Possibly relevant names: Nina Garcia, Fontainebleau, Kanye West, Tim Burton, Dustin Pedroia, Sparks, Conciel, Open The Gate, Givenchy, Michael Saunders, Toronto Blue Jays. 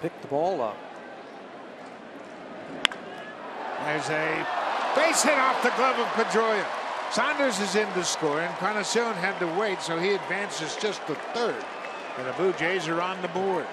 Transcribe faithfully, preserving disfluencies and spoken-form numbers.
picked the ball up. There's a base hit off the glove of Pedroia. Saunders is in to score, and Conciel had to wait, so he advances just to third. And the Blue Jays are on the board.